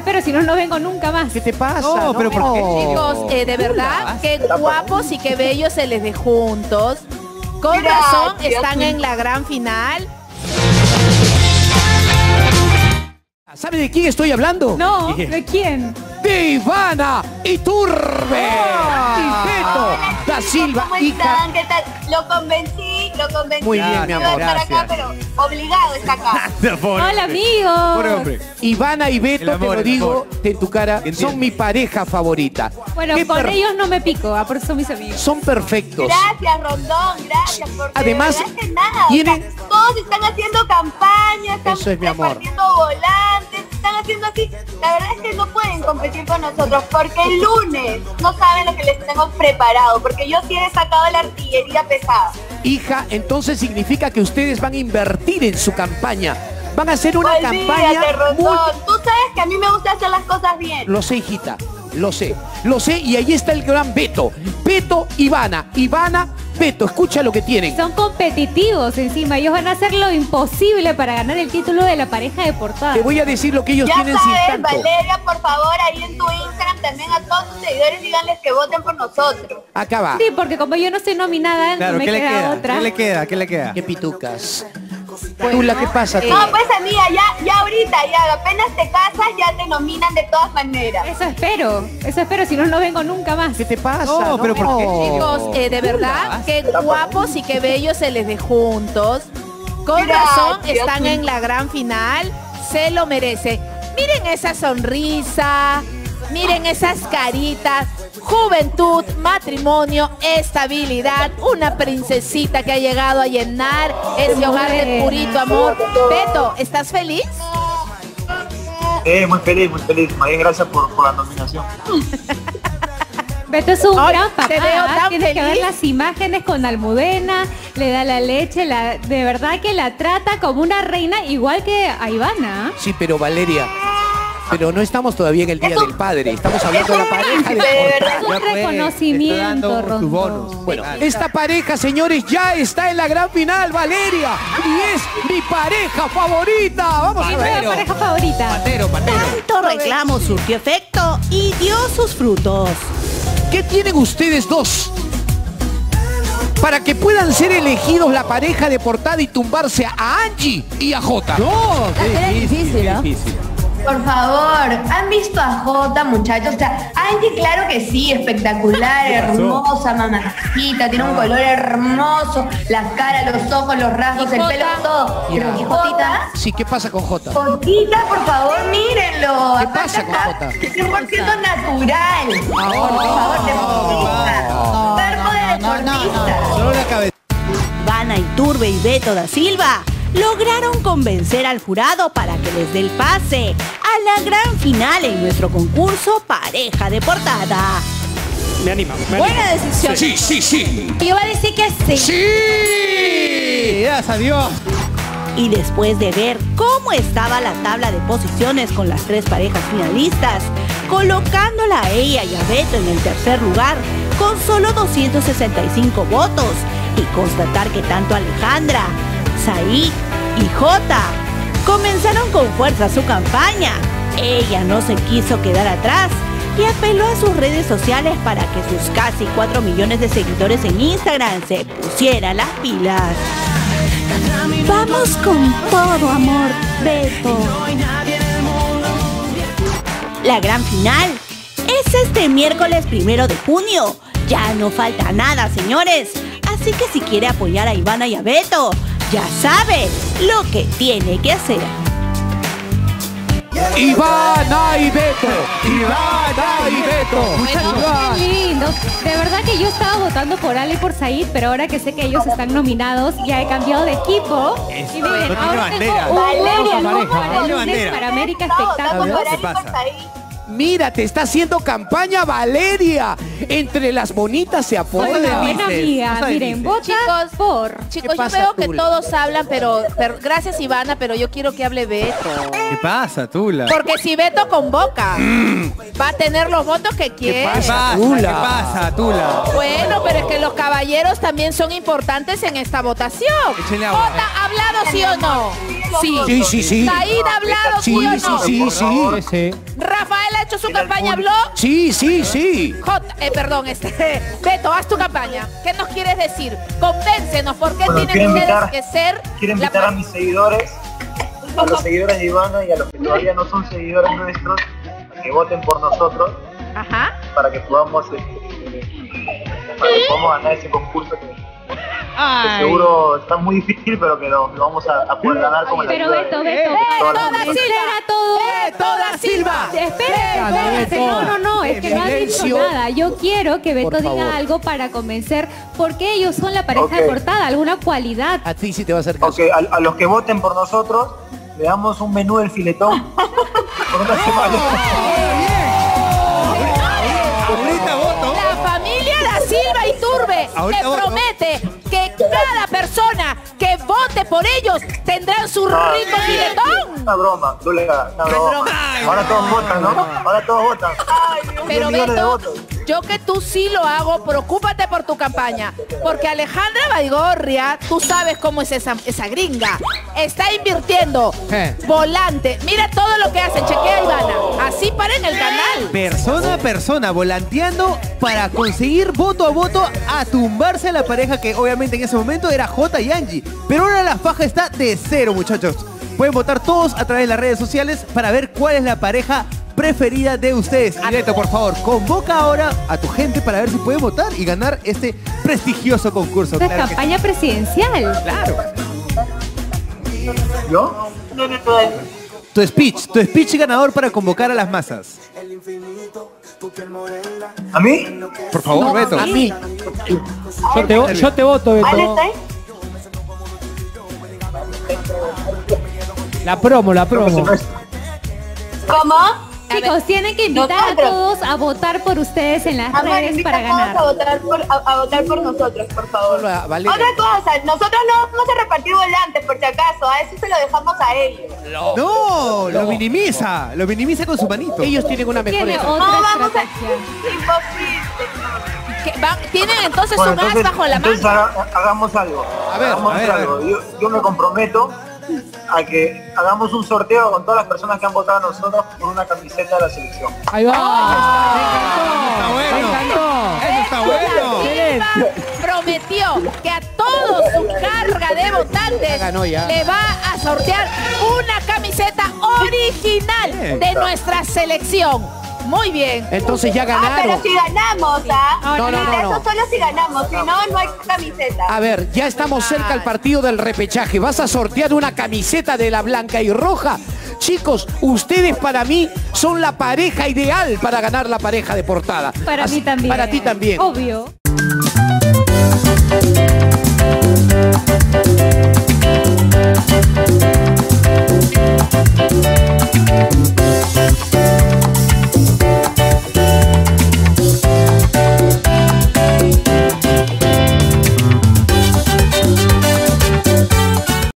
te espero, si no, no vengo nunca más. ¿Qué te pasa? No, pero ¿por qué? Chicos, de verdad, qué guapos y qué bellos se les ve juntos. Con razón están en la gran final. ¿Sabe de quién estoy hablando? No, ¿de quién? De Ivana Yturbe. Y Beto Da Silva. ¿Cómo están? ¿Qué tal? Lo convencí. Muy bien, mi amor. Estar acá, pero obligado está acá. Hola, amigos. Ivana y Beto, amor, te lo digo de tu cara, son mi pareja favorita. Bueno, con ellos no me pico, por eso mis amigos. Son perfectos. Gracias, Rondón, gracias. Además, todos están haciendo campaña, están repartiendo volantes, están haciendo así. La verdad es que no pueden competir con nosotros porque el lunes no saben lo que les tenemos preparado, porque yo sí he sacado la artillería pesada. Hija, entonces significa que ustedes van a invertir en su campaña. Van a hacer una campaña... Tú sabes que a mí me gusta hacer las cosas bien. Lo sé, hijita. Lo sé. Y ahí está el gran Beto. Beto, Ivana. Ivana, Beto. Escucha lo que tienen. Son competitivos encima. Ellos van a hacer lo imposible para ganar el título de la pareja de portada. Te voy a decir lo que ellos tienen sin tanto. Valeria, por favor, ahí en tu Instagram también a todos tus seguidores díganles que voten por nosotros. Acá va. Sí, porque como yo no estoy nominada, no me queda otra. ¿Qué le queda? Qué pitucas. Tula, ¿qué pasa? No, pues amiga, ya ahorita, ya apenas te casas, ya te nominan de todas maneras. Eso espero, si no, no vengo nunca más. ¿Qué te pasa? No, pero ¿por qué? Chicos, de verdad, qué guapos y qué bellos se les ve juntos. Con razón están en la gran final, se lo merece. Miren esa sonrisa, miren esas caritas. Juventud, matrimonio, estabilidad, una princesita que ha llegado a llenar ese hogar de purito amor. Beto, ¿estás feliz? Muy feliz. Más bien, gracias por la nominación. Beto es un gran papá. Te veo tan feliz. Tienes que ver las imágenes con Almudena, le da la leche, de verdad que la trata como una reina, igual que a Ivana. Sí, pero Valeria... Pero no estamos todavía en el Día del Padre, estamos hablando de la pareja. Es un reconocimiento, Rondón. Bueno, esta pareja, señores, ya está en la gran final, Valeria. Y es mi pareja favorita. Vamos a ver. Mi pareja favorita. Patero. Tanto reclamo surtió efecto y dio sus frutos. ¿Qué tienen ustedes dos para que puedan ser elegidos la pareja de portada y tumbarse a Angie y a Jota? No, es difícil, ¿no? Por favor, ¿han visto a Jota, muchachos? O sea, Angie, claro que sí, espectacular, hermosa, mamacita, tiene un color hermoso, la cara, los ojos, los rasgos, el pelo, todo. ¿Y Jotita? Sí, ¿qué pasa con Jota? Jotita, por favor, mírenlo. ¿Qué pasa con Jota? 100% natural. Por favor, deportista. Cuerpo de deportista. Solo la cabeza. Ivana Yturbe y Beto Da Silva lograron convencer al jurado para que les dé el pase a la gran final en nuestro concurso Pareja de Portada. Me anima. Buena decisión. Sí. Yo voy a decir que sí. ¡Sí! ¡Gracias a Dios! Y después de ver cómo estaba la tabla de posiciones con las tres parejas finalistas, colocándola a ella y a Beto en el tercer lugar con solo 265 votos, y constatar que tanto Alejandra, Said y Jota comenzaron con fuerza su campaña, ella no se quiso quedar atrás y apeló a sus redes sociales para que sus casi 4 millones de seguidores en Instagram se pusieran las pilas. Vamos con todo, amor, Beto. La gran final es este miércoles 1 de junio. Ya no falta nada, señores. Así que si quiere apoyar a Ivana y a Beto, ya sabe lo que tiene que hacer. Ivana y Beto. Bueno, qué lindo. De verdad que yo estaba votando por Ale y por Said, pero ahora que sé que ellos están nominados, ya he cambiado de equipo. Eso, y miren, ahora tengo para América Espectáculo. Mira, te está haciendo campaña Valeria. Entre las bonitas se apoya. Buena amiga, miren, vota por... Chicos, yo veo que todos hablan, pero gracias Ivana, pero yo quiero que hable Beto. ¿Qué pasa, Tula? Porque si Beto convoca, va a tener los votos que quiere. ¿Qué pasa, Tula? Bueno, pero es que los caballeros también son importantes en esta votación. Jota, ¿hablado sí o no? Sí, sí, sí, sí. Said ha hablado, sí, ¿sí o no? Sí, sí, sí. Rafael ha hecho su campaña, ¿habló? Sí, sí, sí. Beto, haz tu campaña. ¿Qué nos quieres decir? Convéncenos, ¿por qué tienen ustedes que ser? Quiero invitar a mis seguidores, a los seguidores de Ivana y a los que todavía no son seguidores nuestros, que voten por nosotros. Ajá. Para que podamos ganar ese concurso que seguro está muy difícil, pero que lo vamos a poder ganar como la ciudad. Pero Beto Da Silva. Espérate, no, es que no ha dicho nada. Yo quiero que Beto diga algo para convencer porque ellos son la pareja de portada, alguna cualidad. A ti sí te va a hacer caso. A los que voten por nosotros, le damos un menú del filetón. Por una semana. Te promete que cada persona que vote por ellos tendrán su rico filetón. Una broma, no es broma. Ahora todos votan, ¿no? Ahora todos votan. Pero Beto, yo que tú sí lo hago, preocúpate por tu campaña. Porque Alejandra Baigorria, tú sabes cómo es esa gringa. Está invirtiendo. Volante. Mira todo lo que hacen. Chequea, Ivana. Así para en el canal. Persona a persona, volanteando para conseguir voto a voto a tumbarse a la pareja que obviamente en ese momento era Jota y Angie. Pero ahora la faja está de cero, muchachos. Pueden votar todos a través de las redes sociales para ver cuál es la pareja preferida de ustedes. Y Beto, por favor, convoca ahora a tu gente para ver si pueden votar y ganar este prestigioso concurso. Esta campaña presidencial. Claro. ¿Yo? Tu speech ganador para convocar a las masas. ¿A mí? Por favor, no, Beto. A mí. Yo te voto, Beto. La promo. ¿Cómo? Chicos, tienen que invitar a todos a votar por ustedes en las redes para ganar. A votar por nosotros, por favor. Otra cosa, nosotros no vamos a repartir volantes, por si acaso. A eso se lo dejamos a ellos. No, lo minimiza con su manito. Ellos tienen una mejor estrategia. No, vamos a... Imposible. Tienen entonces un as bajo la mano. Entonces hagamos algo. A ver. Yo me comprometo a que hagamos un sorteo con todas las personas que han votado a nosotros por una camiseta de la selección. ¡Ahí va! ¡Me encantó! Prometió que a todos su carga de votantes le va a sortear una camiseta original de nuestra selección. Muy bien. Entonces ya ganaron. Pero si ganamos, ¿ah? No. Eso solo si ganamos, si no, no hay camiseta. A ver, ya estamos cerca al partido del repechaje. ¿Vas a sortear una camiseta de la blanca y roja? Chicos, ustedes para mí son la pareja ideal para ganar la pareja de portada. Para mí también. Para ti también. Obvio.